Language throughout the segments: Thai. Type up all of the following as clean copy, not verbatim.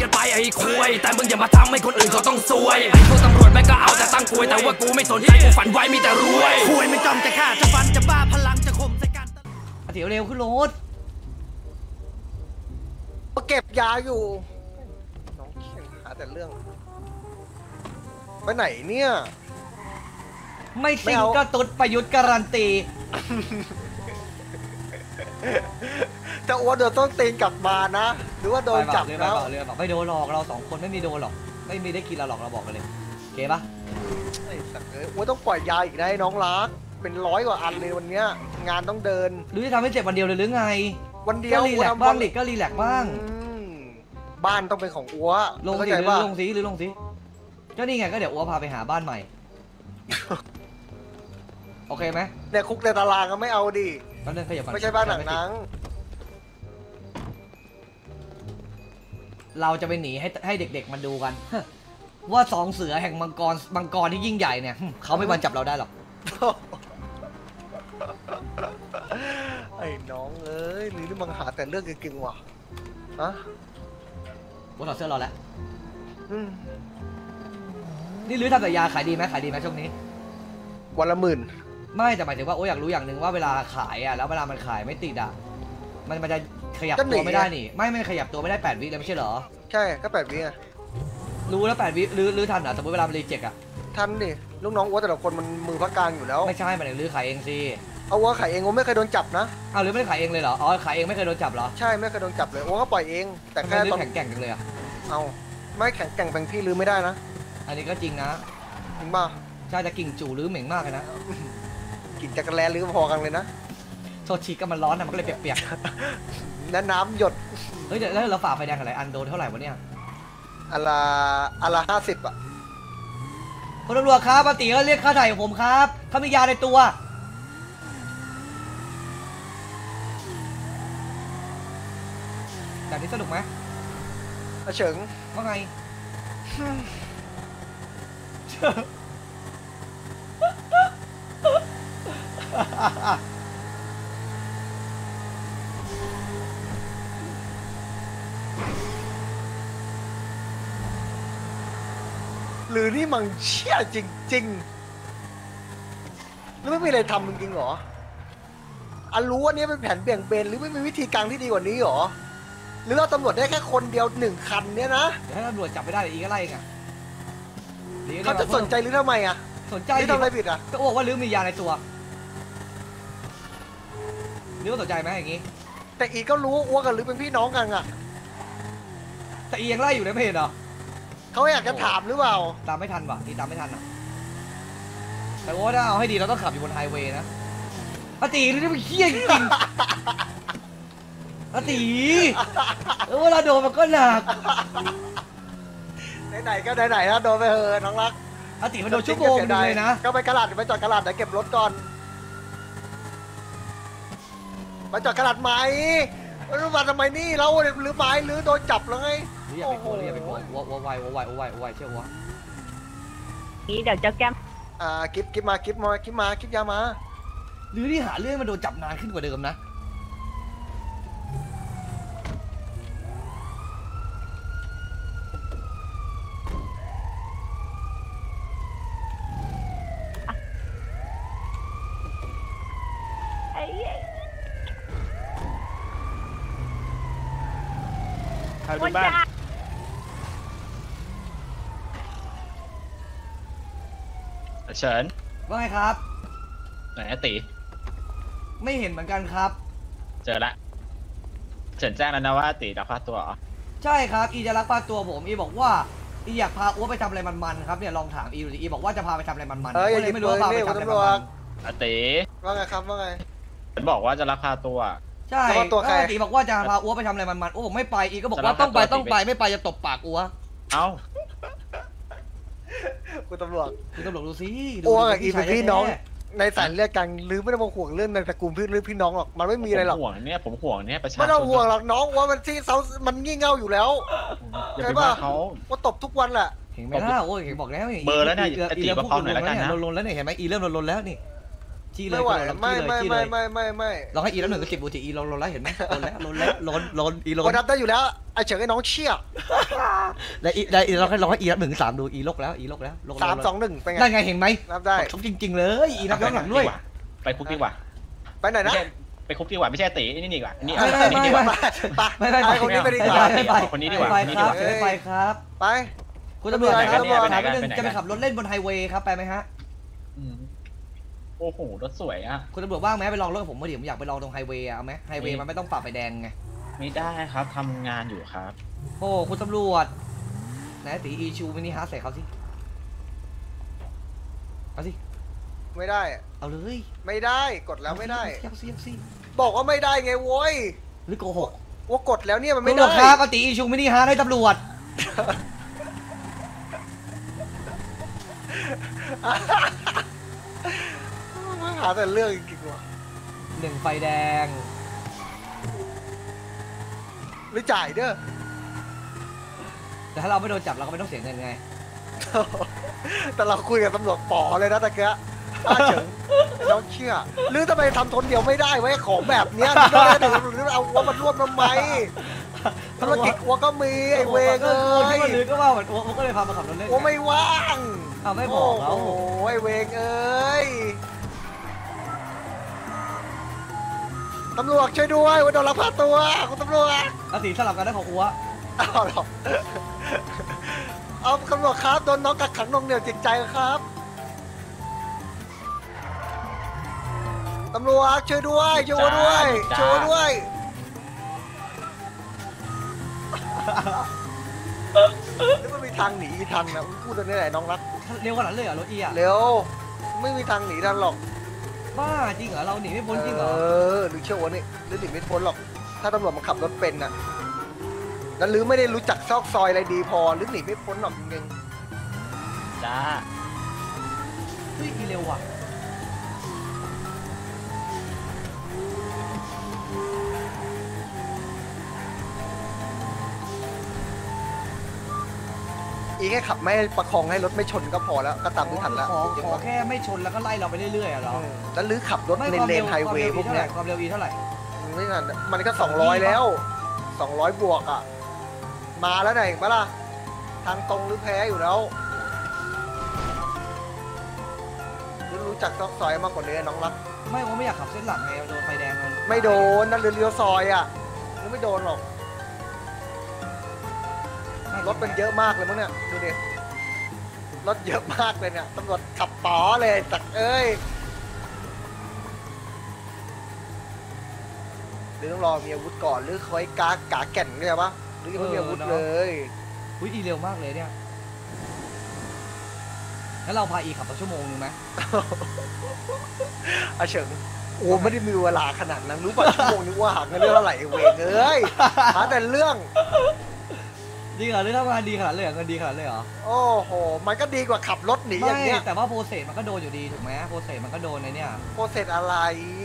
กันไปไอ้คุยแต่มึงอย่ามาทำให้คนอื่นเขาต้องซวยไอ้พวกตำรวจแม่งก็เอาแต่ตั้งคุยแต่ว่ากูไม่สนใจกูฝันไว้มีแต่รวยคุยไม่จำจะฆ่าจะฟันจะบ้าพลังจะข่มใจกันเดี๋ยวเร็วขึ้นรถมาเก็บยาอยู่น้องเขียนหาแต่เรื่องไปไหนเนี่ยไม่ซิงก็ตุ๊ดประยุทธ์การันตีจะอ้วนเดี๋ยวต้องตีนกลับมานะหรือว่าโดนจับแล้วไม่โดนหรอกเราสองคนไม่มีโดนหรอกไม่มีได้กินเราหรอกเราบอกกันเลยโอเคปะอ้วนต้องปล่อยยาอีกได้น้องรักเป็นร้อยกว่าอันเลยวันนี้งานต้องเดินหรือจะทำให้เจ็บวันเดียวเลยหรือไงวันเดียวรีแลกบ้างดิก็รีแลกบ้างบ้านต้องเป็นของอัวลงสีหรือลงสีก็นี่ไงก็เดี๋ยวอัวพาไปหาบ้านใหม่โอเคไหมเนี่ยคุกในตารางก็ไม่เอาดิไม่ใช่บ้านหนังนังเราจะไปหนีให้เด็กๆมันดูกันว่าสองเสือแห่งมังกรที่ยิ่งใหญ่เนี่ยเขาไม่มาจับเราได้หรอกไอ้น้องเอ้ยนี่มึงหาแต่เรื่องเก่งๆว่ะฮะวันถอดเสื้อรอแล้วนี่ลื้อทำแต่ยาขายดีไหมช่วงนี้วันละหมื่นไม่แต่หมายถึงว่าโอ้อยากรู้อย่างหนึ่งว่าเวลาขายอ่ะแล้วเวลามันขายไม่ติดอ่ะมันจะขยับตัวไม่ได้นี่ไม่ขยับตัวไม่ได้8 วิเลยไม่ใช่เหรอใช่ก็8 วิอ่ะรู้แล้ว8 วิลื้อทันอ่ะสมมติเวลารีเจ็คอ่ะทันดิลูกน้องวัวแต่ละคนมันมือพักกลางอยู่แล้วไม่ใช่มันลื้อขายเองสิเอาว่าขายเองโอ้ไม่เคยโดนจับนะเอาหรือไม่ขายเองเลยเหรออ๋อขายเองไม่เคยโดนจับเหรอใช่ไม่เคยโดนจับเลยโอ้ก็ปล่อยเองแต่แค่ตอนแข่งแข่งกันเลยอะเอาไม่แข่งแข่งแบ่งพี่ลื้อไม่ได้นะอันนี้ก็จริงนะจริงป่ะใช่แต่กิ่งจู่ลื้อเหม็งมากเลยนะกิ่งจักรแลลื้อพอกันเลยนะโทษทีก็มันร้อนนะมันก็เลยเปียกๆและน้ำหยดเฮ้ยแล้วเราฝ่าไฟแดงอะไรอันโดนเท่าไหร่วะเนี่ยอันละ50อะคุณตำรวจครับปกติเขาเรียกค่าไถ่ของผมครับเขามียาในตัวแบบนี้สนุกไหมเฉิงว่าไงหรือนี่มันเชี่ยจริงๆแล้วไม่มีอะไรทำจริงๆหรอรู้ว่านี่เป็นแผนเบี่ยงเบนหรือไม่มีวิธีการที่ดีกว่านี้หรอหรือว่าตำรวจได้แค่คนเดียว1 คันเนี่ยนะให้ตำรวจจับไม่ได้อีกอะไรอ่ะเขาจะสนใจหรือทำไมอ่ะสนใจหรือทำอะไรผิดอ่ะก็บอกว่าหรือมียาในตัวหรือว่าสนใจไหมอย่างนี้แต่อีกก็รู้อ้วกกับหรือเป็นพี่น้องกันอ่ะแต่อีกยังไล่อยู่ในเพจเหรอเขาอยากจะถามหรือเปล่าตามไม่ทันว่ะนี่ตามไม่ทันอ่ะแต่ว่าถ้าเอาให้ดีเราต้องขับอยู่บนไฮเวย์นะปฏิหรือนี่มันเขี้ยจริงอติเวลาโดนมันก็หนักไหนๆก็ไหนๆนะโดนไปเถอะน้องรักอติมันโดนชั่วโมงเลยนะก็ไปกระดาษไปจอดกระดาษเดี๋ยวเก็บรถก่อนไปจอดกระดาษไหมรู้ว่าทำไมนี่เราหรือไม้หรือโดนจับแล้วไงอย่าไปโกรธอย่าไปโกรธโวยเชื่อวะนี่เดี๋ยวเจ้าแก้มกิฟยามาหรือที่หาเรื่องมันโดนจับนานขึ้นกว่าเดิมนะวันจันทร์เฉินว่าไงครับไหนตีไม่เห็นเหมือนกันครับเจอละเฉินแจ้งแล้วนะว่าตีลักพาตัวอ๋อใช่ครับอีจะลักพาตัวผมอีบอกว่าอีอยากพาอ้วไปทำอะไรมันๆครับเนี่ยลองถามอีดูอีบอกว่าจะพาไปทำอะไรมันๆก็เลยไม่รู้ว่าพาไปทำอะไรมันตีว่าไงครับว่าไงบอกว่าจะลักพาตัวใช่ตัวใครตีบอกว่าจะพาอัวไปทำอะไรมันๆอ้วบอกไม่ไปอีก็บอกว่าต้องไปไม่ไปจะตบปากอัวเอ้าคุณตำรวจดูสิอ้วกับอีเป็นพี่น้องในสายเลือดกันหรือไม่ต้องห่วงเรื่องในตระกูลพี่หรือพี่น้องหรอกมันไม่มีอะไรหรอกห่วงเนี่ยผมห่วงเนี่ยประชาชนไม่ต้องห่วงหรอกน้องว่ามันที่เขามันงี่เง่าอยู่แล้วใช่ป่ะว่าตบทุกวันแหละเห็นไหมล่ะโอ้ยบอกแล้วเบอร์แล้วเนี่ยตีเริ่มลนแล้วเนี่ยเห็นไหมอีเริ่มลนแล้วนี่ ที่เลยไม่เราให้อีแล้วหนึ่งก็เก็บบูติอีล้นแล้วเห็นไหมล้นแล้วล้นอีล้นรับได้อยู่แล้วไอเฉิงไอ้น้องเชี่ยได้เราให้อีแล้วหนึ่งสามดูอีลกแล้วสามสองหนึ่งเป็นไงได้ไงเห็นไหมรับได้ทุบจริงๆเลยอีรับย้อนหลังด้วยไปคุกดีกว่าไปไหนนะไปคุกดีกว่าไม่ใช่ตีนี่ดีกว่านี่ไม่ดีกว่าไปคนนี้ไปดีกว่าคนนี้ดีกว่าไปครับไปคุณตำรวจครับจะไปขับรถเล่นบนไฮเวย์ครับไปไหมฮะโอ้โหรถสวยอ่ะคุณตำรวจว่างไหมไปลองรถผมเมื่อเดี๋ยวผมอยากไปลองตรงไฮเวย์เอาไหมไฮเวย์มันไม่ต้องปรับไฟแดงไงไม่ได้ครับทำงานอยู่ครับโอ้คุณตำรวจไหนตีอีชูมินิฮาร์ทใส่เขาสิเอาสิไม่ได้เอาเลยไม่ได้กดแล้วไม่ได้ยักซี่บอกว่าไม่ได้ไงโว้ยหรือโกหกว่ากดแล้วเนี่ยมันไม่ได้ครับตีอีชูมินิฮาร์ทให้ตำรวจหาแต่เรื่องกี่กว่าหนึ่งไฟแดงไม่จ่ายเด้อแต่ถ้าเราไม่โดนจับเราก็ไม่ต้องเสียเงินไงแต่เราคุยกับตำรวจป๋อเลยนะตะเกียเฉิงน้องเชื่อหรือทำไมทำทนเดียวไม่ได้ไว้ของแบบเนี้ยไม่ได้ตำรวจเอาว่ามันรวบทำไมธุรกิจว่าก็มีไอเวงเลยหรือก็ว่าเหมือนว่าก็เลยพามาขับรถเล่นว่าไม่ว่างเอาไม่บอกแล้วโอ้ยเวงเอ้ยตำรวจช่วยด้วยว่าโดนลักพาตัวคุณตำรวจอาสีสลับกันได้ของอัวเอาหรอเอาตำรวจครับโดนน้องกักขังนองเหนียวจิตใจครับตำรวจช่วยด้วยช่วยด้วยแล้วมันมีทางหนีทางนะพูดตอนนี้ไหนน้องรักเร็วขนาดเลยเหรอรถอีอะเร็วไม่มีทางหนีดันหรอกบ้าจริงเหรอเราหนีไม่พ้นจริงเหรอหรือเชื่อว่านี่หรือหนีไม่พ้นหรอกถ้าตำรวจมาขับรถเป็นน่ะแล้วหรือไม่ได้รู้จักซอกซอยอะไรดีพอหรือหนีไม่พ้นหรอกจริงๆจ้าเฮ้ยเร็วว่ะอีแค่ขับไม่ประคองให้รถไม่ชนก็พอแล้วก็ตามที่ทันแล้วขอแค่ไม่ชนแล้วก็ไล่เราไปเรื่อยๆหรอแล้วหรือขับรถในเลนไฮเวย์พวกนี้ความเร็วอีเท่าไหร่ไม่ทันมันก็200แล้ว200บวกอ่ะมาแล้วไหนมาล่ะทางตรงหรือแพ้อยู่แล้วรู้จักซอกซอยมากกว่านี้น้องรักไม่ผมไม่อยากขับเส้นหลักไงโดนไฟแดงไม่โดนนั่นเรือซอยอ่ะมันไม่โดนหรอกรถมันเยอะมากเลยมั้งเนี่ยดูดิรถเยอะมากเลยเนี่ยตำรวจขับป๋อเลยตักเอ้ยหรือต้องรอมีอาวุธก่อนหรือคอยกาแก่นเลยปะหรือยังไม่มีอาวุธเลยอุ้ยอีเร็วมากเลยเนี่ยงั้นเราพาอีขับไปชั่วโมงนึงไหมอาเฉิงโอ้ไม่ได้มีเวลาขนาดนั้นรู้ป่ะชั่วโมงนึงว่าหักเงินเรื่องอะไรเว้ยเอ้ยหาแต่เรื่องดีเหรอหรือทำงานดีขนาดเลยงานดีขนาดเลยเหรอโอ้โหมันก็ดีกว่าขับรถหนีอย่างเงี้ยแต่ว่าโปรเซสมันก็โดนอยู่ดีถูกไหมโปรเซสมันก็โดนในเนี้ยโปรเซสอะไร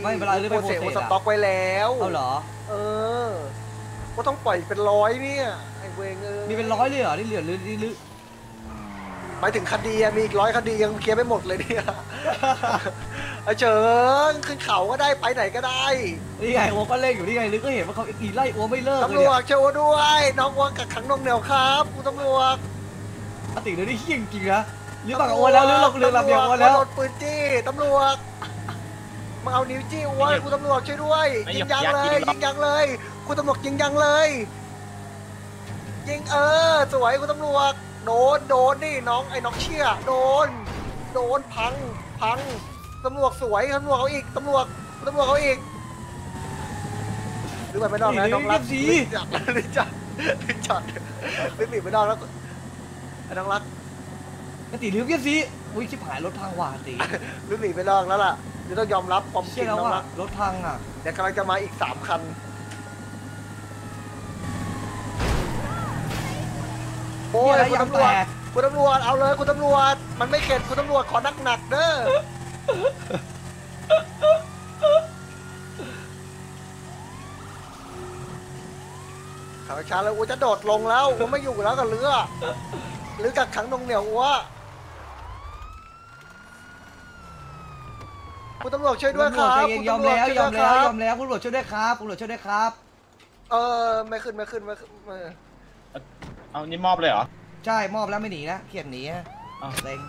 ไม่เป็นไรหรือไปโปรเซสสต็อกไว้แล้วเอาเหรอก็ต้องปล่อยเป็นร้อยเนี่ยไอ้เวงมีเป็นร้อยเลยเหรอที่เหลือหรือไปถึงคดีมีอีกร้อยคดียังเคลียร์ไม่หมดเลยเนี่ยไอ้เฉิงขึ้นเขาก็ได้ไปไหนก็ได้นี่ไงวัวก็เล่นอยู่นี่ไงนึกก็เห็นว่าเขาอีไล่วัวไม่เลิกตำรวจเชื่อวัวด้วยน้องวัวกักขังน้องเหนียวครับคุณตำรวจปฏิเดี๋ยวนี้เฮี้ยจริงนะหรือปากวัวแล้วหรือเราเรือลำเดียววัวแล้วโดนปืนจี้ตำรวจมาเอานิ้วจี้วัวคุณตำรวจช่วยด้วยยิงยังเลยคุณตำรวจยิงยังเลยยิงสวยคุณตำรวจโดนนี่น้องไอ้น้องเชี่ยโดนพังตำรวจสวยตำรวจเขาอีกตำรวจเขาอีกหรือไปไม่นอกนะน้องรักจัดไม่ติดไม่นอกแล้วน้องรักตีลืมเยี่ยมสิอุ้ยชิบหายรถทางหวานตีลืมหนีไปนอกแล้วล่ะเดี๋ยวต้องยอมรับความจริงน้องรักรถทางอ่ะเดี๋ยวกำลังจะมาอีก3คันโอ้ยคุณตำรวจเอาเลยคุณตำรวจมันไม่เข็ดคุณตำรวจขอหนักเด้อขับช้าแล้วอูจะโดดลงแล้วอูไม่อยู่แล้วกับเรือกักขังนองเหนียวอู คุณตำรวจช่วยด้วยครับคุณตำรวจยอมแล้วคุณตำรวจช่วยด้วยครับคุณตำรวจช่วยด้วยครับไม่ขึ้นเอานี่มอบเลยเหรอใช่มอบแล้วไม่หนีนะเขียนหนีฮะเล็ง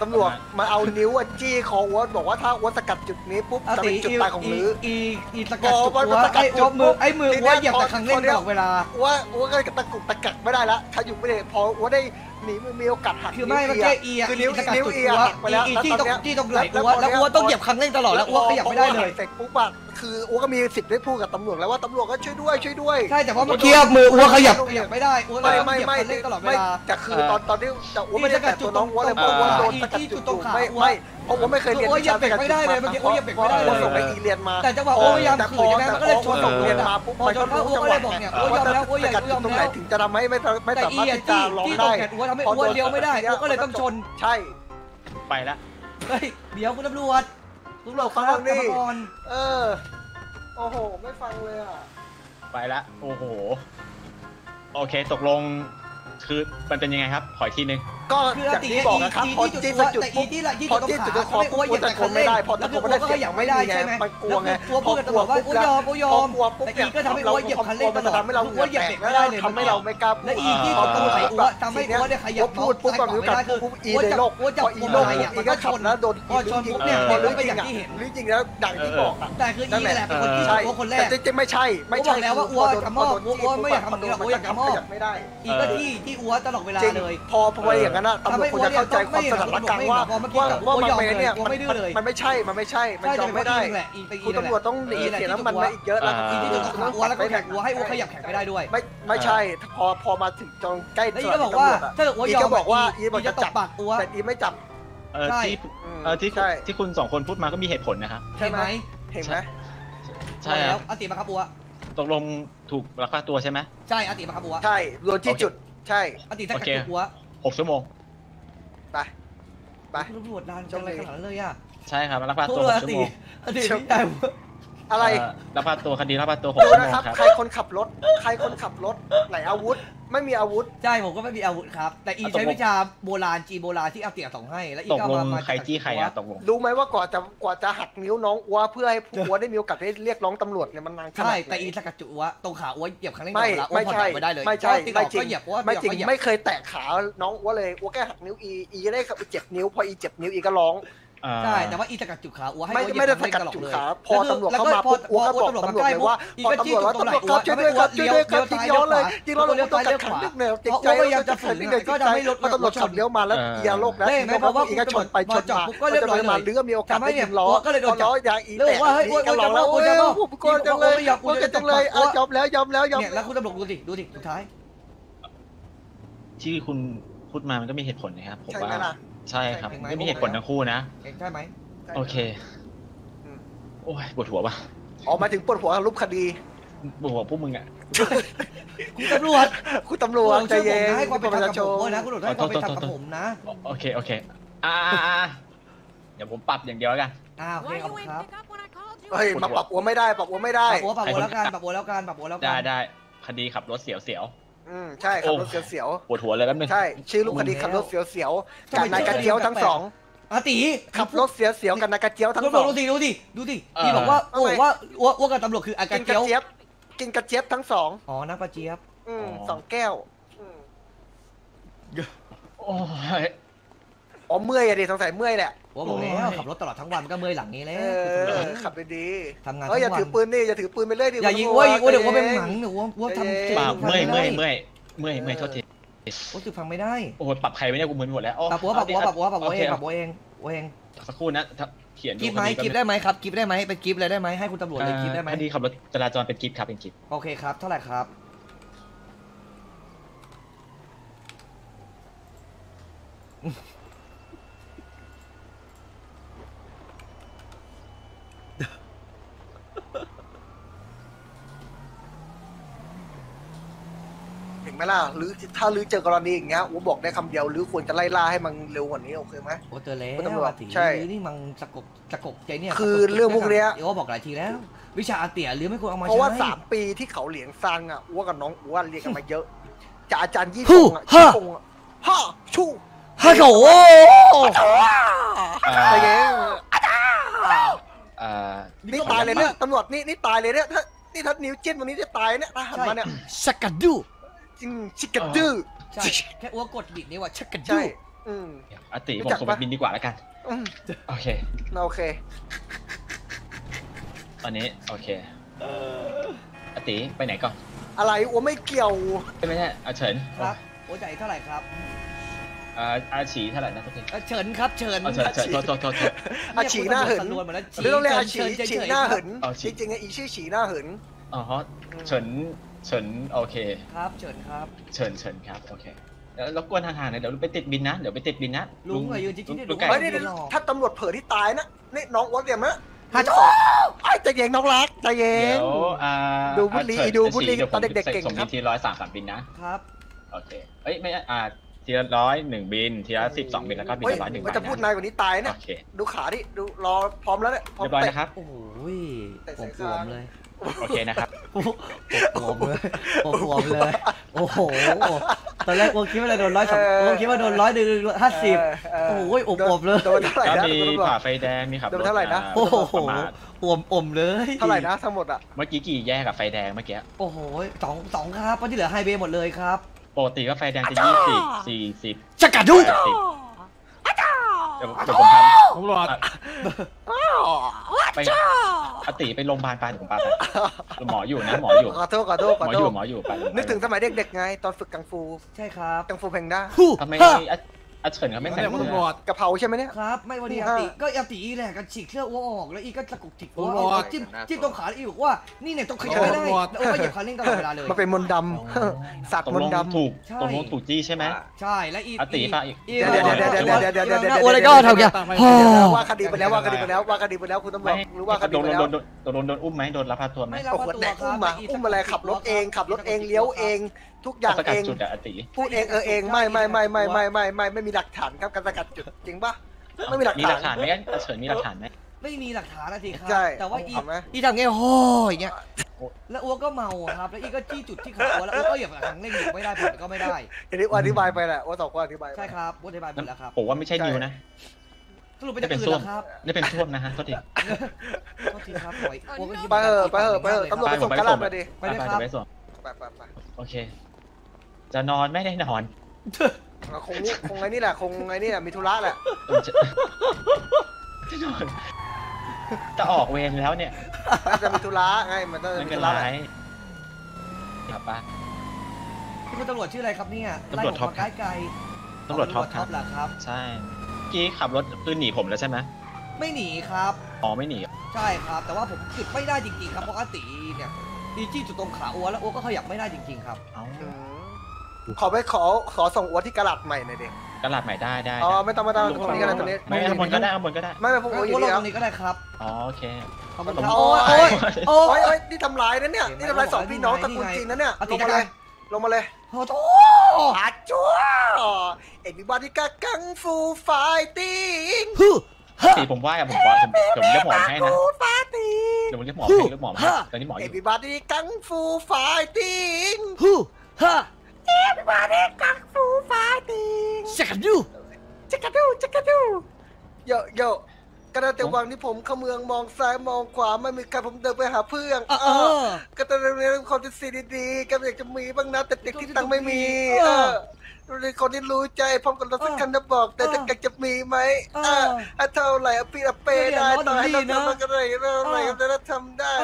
ตำรวจมาเอานิ้วจี้คออ้วนบอกว่าถ้าอ้วนสกัดจุดนี้ปุ๊บจะเป็นจุดตายของลื้ออีสกัดจุดอ้วนไอ้อ้วนมือไอ้มืออ้วนเหยียบตะขังเล่นตลอดเวลาอ้วนก็ตะกุกตะกักไม่ได้ละถ้าอยู่ไม่ได้พออ้วนได้หนีมีโอกาสหักคือไม่มันแค่อีคือนิ้วเอียไปแล้วจี้ต้องไหลอ้วนแล้วอ้วนต้องเหยียบขังเล่นตลอดแล้วอ้วนก็อยากไม่ได้เลยเสร็จปุ๊บอะคืออ้วนก็มีสิทธิ์ได้พูดกับตำรวจแล้วว่าตำรวจก็ช่วยด้วยใช่แต่เพราะมันเทียบมืออ้วนขยับไม่ได้อ้วนไม่ตลอดเวลาแต่คือตอนที่อ้วนไม่ได้แต่ตัวน้องอ้วนเลยเพราะอ้วนโดนสกัดจุดตรงขาไม่เพราะอ้วนไม่เคยเรียนวิชาสกัดจุดไม่ได้เลยมันอ้วนยังไม่ได้เลยส่งไปอีเรียนมาแต่จังหวะอ้วนพยายามขืนใช่ไหมมันก็เลยชนส่งเรียนมาปุ๊บมันก็รู้จังหวะเนี่ยอ้วนยอมแล้วอ้วนอยากยอมแล้วถึงจะทำให้ไม่สามารถที่จะร้องได้อ้วนทำให้อ้วนเลี้ยวไม่ได้อ้วนก็เลยต้องชนใช่ไปละเฮ้ยเดี๋ยวคุณตำรวจฟังนี่โอ้โหไม่ฟังเลยอ่ะไปละโอ้โหโอเคตกลงคือมันเป็นยังไงครับขออีกทีนึงก็จากที่บอกนะครับพอจี้สะจุดปุ๊บพอจี้จุดก็ขออ้วนตะโกนไม่ได้พอตะโกนไม่ได้เสียงไม่ได้ใช่ไหมมันกลัวไงพอกลัวปุ๊บแล้วกลัวปุ๊บเนี่ยก็ทำให้อ้วนเหยียบคันเร่งมันจะทำให้เราเหยียบเบรกไม่ได้เลยทำให้เราไม่กล้าพูดพอตัวไหนอ้วนทำให้อ้วนเนี่ยขยับพูดปุ๊บมันมีการปุ๊บอีในโลกพออีโลกอีก็ชนแล้วโดนอีชนปุ๊บเนี่ยพอลื้อไปอย่างที่เห็นลื้อจริงแล้วดังที่บอกแต่คืออีแหละเป็นคนที่ชนคนแรกแต่จริงไม่ใช่แล้วว่าอ้วนทำอ้วนไม่อยากทำอ้วนอยากทำอ้วนไม่ได้อีก็ที่อ้วนตลอดเวลาเลยพออย่างนั้นตำรวจควรจะเข้าใจความสถานการณ์ว่ามันเป็นเนี่ยมันไม่ใช่มันจำไม่ได้คุณตำรวจต้องหนีเสียน้ำมันมาอีกเยอะแล้วอีที่จะต้องวัวแล้วก็แข่งวัวให้วัวขยับแข่งไม่ได้ด้วยไม่ใช่พอมาถึงจนใกล้จะตำรวจอีก็บอกว่าอีจะจับแต่อีไม่จับที่คุณสองคนพูดมาก็มีเหตุผลนะครับใช่ไหมใช่แล้วอติมาครับวัวตกลงถูกลักพาตัวใช่ไหมใช่อติมาครับวัวใช่โดนที่จุดใช่อติถ้าเกิดวัว6 ชั่วโมงไปตำรวจนานจังเลยขนาดนั้นเลยอ่ะใช่ครับลักพาตัว6 ชั่วโมงอะไรลักพาตัวคดีลักพาตัว6 ชั่วโมงครับใครคนขับรถไหนอาวุธไม่มีอาวุธใช่ผมก็ไม่มีอาวุธครับแต่อีใช้วิชาโบราณจีโบราณที่อาเตียส่งให้แล้วอีก็มาใครจี้ใครอะตกลงรู้ไหมว่ากว่าจะหักนิ้วน้องอัวเพื่อให้อัวได้มีโอกาสได้เรียกร้องตำรวจเนี่ยมันนานใช่แต่อีสกัดจุอัวตรงขาอัวเหยียบครั้งแรกไม่ได้เลยไม่จริงไม่เคยแตะขาน้องอัวเลยอัวแค่หักนิ้วอีได้เจ็บนิ้วพออีเจ็บนิ้วอีก็ร้องใช่แต่ว่าอีสกัดจุขาอัวให้ไม่ได้สกัดจุขาพอตำรวจเข้ามาปุ๊บอัวก็บอกตำรวจเลยว่าพอตำรวจว่าตำรวจครับช่วยด้วยครับทิ้งย้อนเลยทิ้งย้อนเลยต้องกัดขันนิดหนึ่งติดใจเราจะขันนิดหนึ่งก็จะไม่ลดตำรวจขับเลี้ยวมาแล้วเอียงโลกนะเพราะว่าอีกชนไปชนมาก็เรียบร้อยมาหรือมีโอกาสได้ยินล้อก็เลยโดนล้อยางอีแตกก็ล้อแล้วโอ้ยยอมแล้วเนี่ยแล้วคุณตำรวจดูสิสุดท้ายที่คุณพูดมามันก็มีเหตุผลนะครับผมว่าใช่ครับไม่มีเหตุผลทั้งคู่นะใช่ไหมโอเคโอ้ยปวดหัวป่ะออกมาถึงปวดหัวรูปคดีปวดหัวพวกมึงอ่ะคุณตำรวจใจเย็นให้ความเป็นธรรมกับผมนะคุณตำรวจให้ความเป็นธรรมกับผมนะโอเคเดี๋ยวผมปรับอย่างเดียวแล้วกันโอเคครับเฮ้ยมาปรับหัวไม่ได้ปรับหัวแล้วกันได้คดีขับรถเสียวใช่ขับรถเสียวปวดหัวเลยแล้วนึงใช่ชื่อลูกคดีขับรถเสียวกับนายกระเจี๊ยวทั้งสองอติขับรถเสียวกับนายกระเจี๊ยวทั้งสองดูดิพี่บอกว่าโอ้ว่าอ้วกับตำรวจคืออากาศเจี๊ยบกินกระเจี๊ยบทั้งสองอ๋อน้ำกระเจี๊ยบ2 แก้วโอ้ยอ๋อเมื่อยอะดิสงสัยเมื่อยแหละว่าบอกแล้วขับรถตลอดทั้งวันก็เมื่อยหลังนี้แล้วขับไปดีทำงานทั้งวันอย่าถือปืนดิอย่าถือปืนไปเรื่อยดิอย่ายิงว่าเดี๋ยวว่าเป็นหนังเดี๋ยวว่าทำปากเมื่อยโทษทีโอ้ยถือฟังไม่ได้โอ้ยปรับใครไม่ได้กูเหมือนหมดแล้วปรับหัวเองสักครู่นะเขียนกิฟต์ได้ไหมครับกิฟต์ได้ไหมเป็นกิฟต์เลยได้ไหมให้คุณตำรวจเลยกิฟต์ได้ไหมดีขับรถจราจรเป็นกิฟต์ครับเป็นกิฟต์โอเคครับเท่าไหร่ครับไม่ล่ะหรือถ้าหรือเจอกรณีอย่างเงี้ยผมบอกได้คำเดียวหรือควรจะไล่ล่าให้มันเร็วกว่านี้โอเคไหมโอ้เจอแล้วตำรวจใช่หรือนี่มันสะกดใจเนี่ยคือเรื่องพวกเนี้ยโอ้บอกหลายทีแล้ววิชาอาเตี่ยหรือไม่ควรเอามาใช้เพราะว่า3 ปีที่เขาเหลียงซังอ่ะว่ากับน้องว่าเรียนกันมาเยอะจากอาจารย์ยี่ปงอ่ะ ฮ่าชูฮ่าโถอะไรเงี้ยนี่ตายเลยเนี่ยตำรวจนี่ตายเลยเนี่ยถ้านิ้วจิ้มตรงนี้จะตายเนี่ยหันมาเนี่ยชักกระดูจริงชักกระดูใช่แค่อ้วกกดบิดนี่ว่ะชักกระดูอติผมขอไปบินดีกว่าแล้วกันโอเคโอเคตอนนี้โอเคอติไปไหนก่อนอะไรโอ้ไม่เกี่ยวไม่ใช่อาเฉินครับโอ้ใจเท่าไหร่ครับอาฉีเท่าไหร่นะทุกทีเฉินครับเฉินเฉินโทษอาฉีหน้าเหินเรื่องเรียกอาฉีฉีหน้าเหินจริงๆไอ้ชื่อฉีหน้าเหินอ๋อเฉินโอเคครับเฉินครับโอเคแล้วรบกวนห่างๆนะเดี๋ยวไปติดบินนะลุงอายุจริงๆลุงไก่ถ้าตำรวจเผลอที่ตายนะนี่น้องวัดเดียมนะฮัลโหลไอ้ใจเย็นน้องรักใจเย็นดูบุรีตอนเด็กๆเก่งครับที133บินนะครับโอเคเอ้ยไม่ทีละ101บินทีละ12บินแล้วก็บินละ101บินจะพูดนายกว่านี้ตายนะดูขาดิดูรอพร้อมแล้วเนี่ยเรียบร้อยนะครับโอ้ยผมกลัวเลยโอเคนะครับผมกลัวเลยโอ้โหตอนแรกผมคิดว่าโดน100ผมคิดว่าโดน150โอ้ยอบเลยแล้วมีผ่าไฟแดงมีขับรถนะโอ้โหอมเลยเท่าไหร่นะทั้งหมดอ่ะเมื่อกี้กี่แยกกับไฟแดงเมื่อกี้โอ้โหสองครับเพราะที่เหลือไฮเวย์หมดเลยครับปกติก็ไฟแดงจะ20 40จะกัดดูเดี๋ยวผมทำผมรอดไปอติไปโรงพยาบาลไปผมไปหมออยู่นะหมออยู่ไปนึกถึงสมัยเด็กๆไงตอนฝึกกังฟูใช่ครับกังฟูแพนด้าทำไมอาเฉินเขาไม่ใส่หมวกกระเพราใช่ไหมเนี่ยครับไม่วันนี้อติแหละกันฉีกเสื้ออ้วกออกแล้วอีก็ตะกุกจิกว่าจิ้มตรงขาอีกว่านี่เนี่ยต้องขยับไม่ได้โอ้ยหยิบขาเล่นตลอดเวลาเลยมันเป็นมนต์ดำสักมนต์ดำถูกจี้ใช่ไหมใช่และอีอติป่ะอีเดี๋ยวอะไรก็เท่าแก่ว่าคดีไปแล้วคุณตำรวจรู้ว่าคดีไปแล้วโดนอุ้มไหมโดนรับพาตัวไหมโอ้โหแดกอุ้มอะไรขับรถเองเลี้ยวเองทุกอย่างเองพูดเองไม่มีหลักฐานครับการสกัดจุดจริงป่ะไม่มีหลักฐานไหมเฉินมีหลักฐานไหมไม่มีหลักฐานนะสิครับแต่ว่าอีทำไงโอ้ยเงี้ยแล้วอ้วกก็เมาครับแล้วอีก็จี้จุดที่เขาแล้วอ้วกก็อย่างหลังเล่นหยุดไม่ได้ผมก็ไม่ได้อธิบายไปแหละว่าสองคนอธิบายใช่ครับอธิบายหมดแล้วครับผมว่าไม่ใช่นิวนะสรุปเป็นส้วมครับนี่เป็นส้วมนะฮะโทษทีครับไปเถอะตำรวจไปส่งกระลามาดิไปเลยครับโอเคจะนอนไม่ได้นอนคงไงนี่แหละมีธุระแหละจะออกเวรแล้วเนี่ยจะมีธุระไงมันต้องมีธุระครับป้าที่คุณตำรวจชื่ออะไรครับเนี่ยตำรวจท็อปครับเหรอครับใช่กี้ขับรถคือหนีผมแล้วใช่ไหมไม่หนีครับอ๋อไม่หนีใช่ครับแต่ว่าผมหยุดไม่ได้จริงๆครับเพราะอาติเนี่ยดีจี้จุดตรงขาอัวแล้วอัวก็ขยับไม่ได้จริงๆครับขอส่งอัวที่กระดาษใหม่หน่อยดิกระดาษใหม่ได้อ๋อไม่ต้องตรงนี้ก็ได้ตรงนี้ไม่ได้ไม่อัวลงตรงนี้ก็ได้ครับอ๋อโอเคโอ้ยนี่ทำร้ายนะเนี่ยนี่ทำร้ายสองพี่น้องตระกูลจริงนะเนี่ยลงมาเลยโอ้โหอาจั๊วเอ็นบิบาริกากังฟูไฟติ้งตีผมว่าผมเรียกหมอให้นะเดี๋ยวผมเรียกหมอให้ตอนนี้หมออยู่เอ็นบิบาริกากังฟูไฟติ้งเอ็นบิบาริกากังฟูไฟติ้งจักรดูโยกระดาษแต่วางที่ผมขมืองมองซ้ายมองขวาไม่มีใครผมเดินไปหาเพื่อนก็ต้องเรียนคนที่ดีๆก็อยากจะมีบ้างนะแต่เด็กที่ตังไม่มีเรียนคนที่รู้ใจพร้อมกับรถสักคันนะบอกแต่จะอยากจะมีไหมเท่าไหร่พี่อเปได้ต่อให้เราทำอะไรก็ได้ทำได้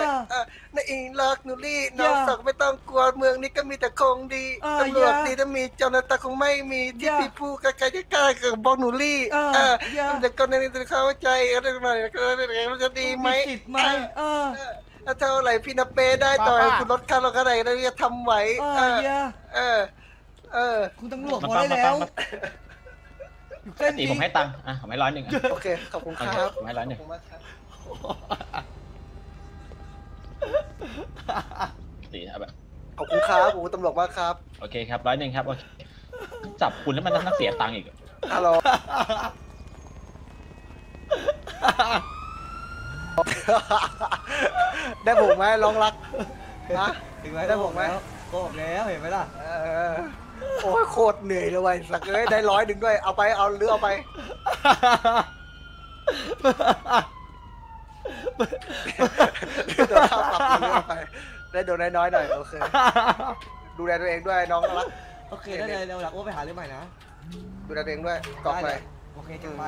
ในอิงลักนูรี่น้องสักไม่ต้องกลัวเมืองนี้ก็มีแต่คงดีตำรวจดีถ้ามีเจ้าหน้าที่คงไม่มีที่พี่พูดใครจะกล้ากับบล็อกนูรี่เด็กคนนี้จะเข้าใจก็จะดีไหมเท่าไหร่พี่นาเปได้ต่อยคุณรถข้าวเราก็ได้เราจะทำไหวคุณต้องหลวกพอได้แล้วเส้นผมให้ตังค์ผมให้100โอเคขอบคุณครับผมให้100ดีครับขอบคุณครับผมตำรวจมากครับโอเคครับ100ครับจับคุณแล้วมันต้องเสียตังค์อีกฮัลโหลได้ผมไหมร้องรักนะถึงไหมได้ผมไหมโกหกแล้วเห็นไหมล่ะ โอ้ยโคตรเหนื่อยเลยว่ะสักเอ้ยได้100ด้วยเอาไปเอาหรือเอาไปโดนข้าวตับหรือเอาไปได้โดนน้อยๆหน่อยโอเคดูแลตัวเองด้วยน้องรักโอเคได้เลยเราหลักว่าไปหาเรื่องใหม่นะดูแลตัวเองด้วยกลับไปโอเคจะไป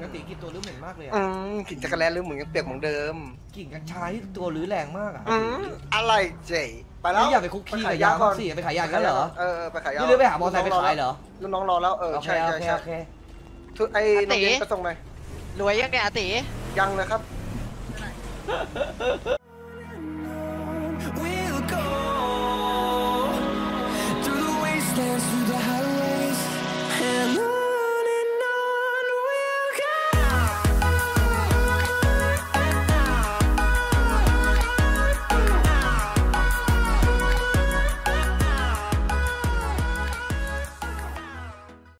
กระติกินตัวรื้อเหม็นมากเลยอ่ะกลิ่นจักรแลรื้อเหมือนยังเปียกเหมือนเดิมกลิ่นกัญชาที่ตัวรื้อแรงมากอ่ะอะไรเจ๋ไปแล้วอยากไปคุกคีกับยาก่อนสิไปขายยากันเหรอไปขายยานี่หรือไปหามอไซค์ไปขายเหรอลูกน้องรอแล้วใช่ใช่โอเคทุกไอ้น้องเย็นไปส่งหน่อยรวยยังไงอาติยังนะครับ